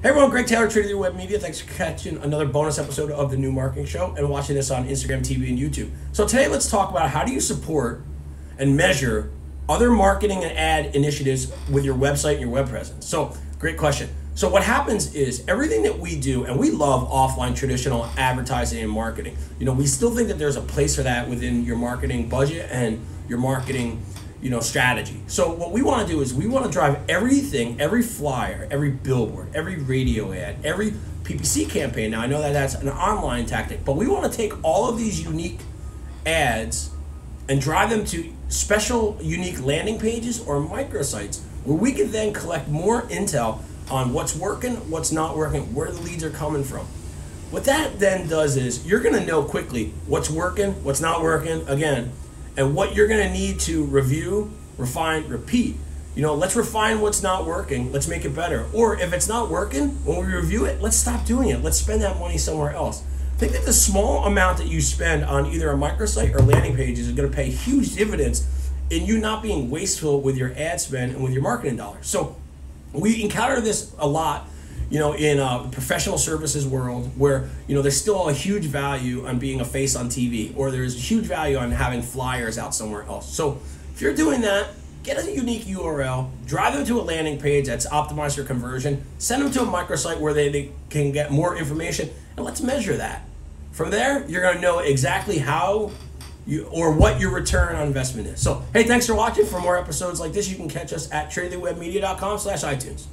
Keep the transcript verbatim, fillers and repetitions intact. Hey everyone, Greg Taylor, Trinity Web Media. Thanks for catching another bonus episode of The New Marketing Show and watching this on Instagram T V and YouTube. So today let's talk about how do you support and measure other marketing and ad initiatives with your website and your web presence. So great question. So what happens is everything that we do, and we love offline traditional advertising and marketing. You know, we still think that there's a place for that within your marketing budget and your marketing you know, strategy. So what we want to do is we want to drive everything, every flyer, every billboard, every radio ad, every P P C campaign. Now I know that that's an online tactic, but we want to take all of these unique ads and drive them to special unique landing pages or microsites where we can then collect more intel on what's working, what's not working, where the leads are coming from. What that then does is you're going to know quickly what's working, what's not working, again, and what you're gonna need to review, refine, repeat. You know, let's refine what's not working, let's make it better. Or if it's not working, when we review it, let's stop doing it. Let's spend that money somewhere else. Think that the small amount that you spend on either a microsite or landing pages is gonna pay huge dividends in you not being wasteful with your ad spend and with your marketing dollars. So we encounter this a lot, you know, in a professional services world where, you know, there's still a huge value on being a face on T V, or there's a huge value on having flyers out somewhere else. So if you're doing that, get a unique U R L, drive them to a landing page that's optimized for conversion, send them to a microsite where they, they can get more information, and let's measure that. From there, you're gonna know exactly how you or what your return on investment is. So, hey, thanks for watching. For more episodes like this, you can catch us at trinity web media dot com slash iTunes.